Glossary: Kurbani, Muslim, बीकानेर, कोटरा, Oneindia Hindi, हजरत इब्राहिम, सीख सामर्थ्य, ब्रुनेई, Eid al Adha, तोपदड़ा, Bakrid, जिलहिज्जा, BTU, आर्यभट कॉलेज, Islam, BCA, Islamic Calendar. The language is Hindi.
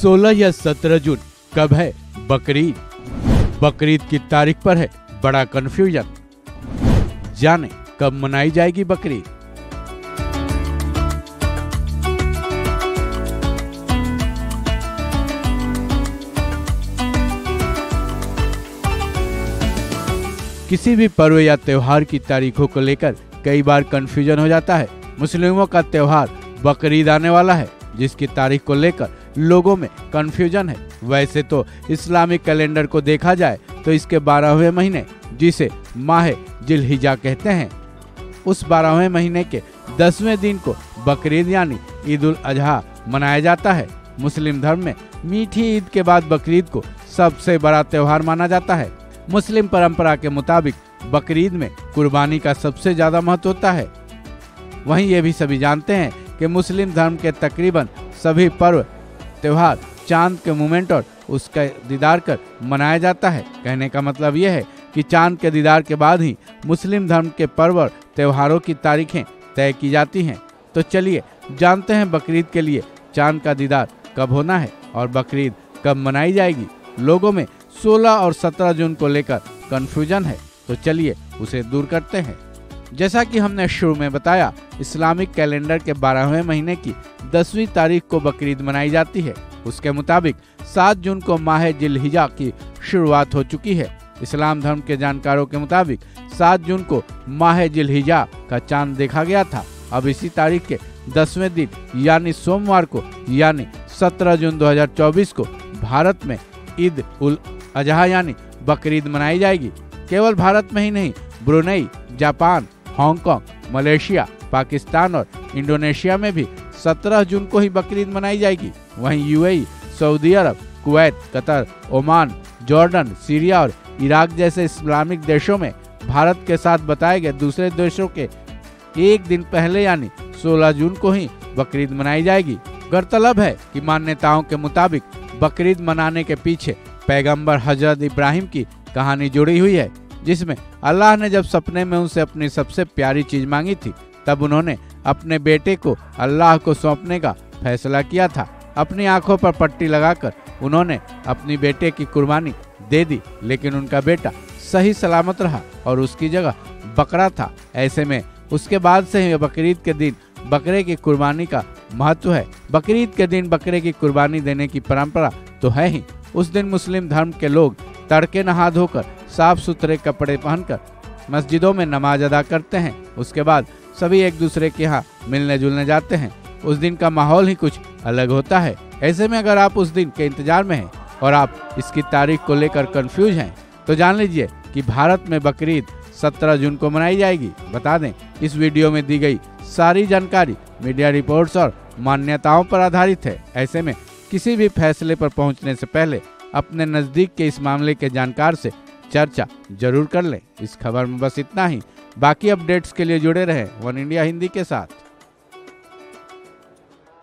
16 या 17 जून कब है बकरीद। बकरीद की तारीख पर है बड़ा कंफ्यूजन, जाने कब मनाई जाएगी बकरीद। किसी भी पर्व या त्योहार की तारीखों को लेकर कई बार कंफ्यूजन हो जाता है। मुस्लिमों का त्योहार बकरीद आने वाला है, जिसकी तारीख को लेकर लोगों में कंफ्यूजन है। वैसे तो इस्लामिक कैलेंडर को देखा जाए तो इसके 12वें महीने, जिसे माह जिलहिज्जा कहते हैं, उस 12वें महीने के 10वें दिन को बकरीद यानी ईद उल अजहा मनाया जाता है। मुस्लिम धर्म में मीठी ईद के बाद बकरीद को सबसे बड़ा त्योहार माना जाता है। मुस्लिम परंपरा के मुताबिक बकरीद में कुर्बानी का सबसे ज्यादा महत्व होता है। वहीं ये भी सभी जानते हैं कि मुस्लिम धर्म के तकरीबन सभी पर्व त्यौहार चांद के मूवमेंट और उसका दीदार कर मनाया जाता है। कहने का मतलब यह है कि चांद के दीदार के बाद ही मुस्लिम धर्म के पर्व और त्योहारों की तारीखें तय की जाती हैं। तो चलिए जानते हैं बकरीद के लिए चांद का दीदार कब होना है और बकरीद कब मनाई जाएगी। लोगों में 16 और 17 जून को लेकर कंफ्यूजन है, तो चलिए उसे दूर करते हैं। जैसा कि हमने शुरू में बताया, इस्लामिक कैलेंडर के 12वें महीने की 10वीं तारीख को बकरीद मनाई जाती है। उसके मुताबिक 7 जून को माह जिलहिज्जा की शुरुआत हो चुकी है। इस्लाम धर्म के जानकारों के मुताबिक 7 जून को माह जिलहिज्जा का चांद देखा गया था। अब इसी तारीख के 10वें दिन यानी सोमवार को यानी 17 जून 2024 को भारत में ईद उल अजहा यानी बकरीद मनाई जाएगी। केवल भारत में ही नहीं, ब्रुनेई, Japan, Hong Kong, Malaysia, Pakistan और इंडोनेशिया में भी 17 जून को ही बकरीद मनाई जाएगी। वहीं UAE, Saudi Arab, Kuwait, Qatar, Oman, Jordan, Syria और इराक जैसे इस्लामिक देशों में भारत के साथ बताए गए दूसरे देशों के एक दिन पहले यानी 16 जून को ही बकरीद मनाई जाएगी। गौरतलब है कि मान्यताओं के मुताबिक बकरीद मनाने के पीछे पैगंबर हजरत इब्राहिम की कहानी जुड़ी हुई है, जिसमें अल्लाह ने जब सपने में उनसे अपनी सबसे प्यारी चीज मांगी थी, तब उन्होंने अपने बेटे को अल्लाह को सौंपने का फैसला किया था। अपनी आंखों पर पट्टी लगाकर उन्होंने अपनी बेटे की कुर्बानी दे दी, लेकिन उनका बेटा सही सलामत रहा और उसकी जगह बकरा था। ऐसे में उसके बाद से ही बकरीद के दिन बकरे की कुर्बानी का महत्व है। बकरीद के दिन बकरे की कुर्बानी देने की परंपरा तो है ही, उस दिन मुस्लिम धर्म के लोग तड़के नहा धोकर साफ सुथरे कपड़े पहनकर मस्जिदों में नमाज अदा करते हैं। उसके बाद सभी एक दूसरे के यहाँ मिलने जुलने जाते हैं। उस दिन का माहौल ही कुछ अलग होता है। ऐसे में अगर आप उस दिन के इंतजार में हैं और आप इसकी तारीख को लेकर कंफ्यूज हैं, तो जान लीजिए कि भारत में बकरीद 17 जून को मनाई जाएगी। बता दें, इस वीडियो में दी गई सारी जानकारी मीडिया रिपोर्ट्स और मान्यताओं पर आधारित है। ऐसे में किसी भी फैसले पर पहुंचने से पहले अपने नज़दीक के इस मामले के जानकार से चर्चा जरूर कर लें। इस खबर में बस इतना ही। बाकी अपडेट्स के लिए जुड़े रहें वन इंडिया हिंदी के साथ।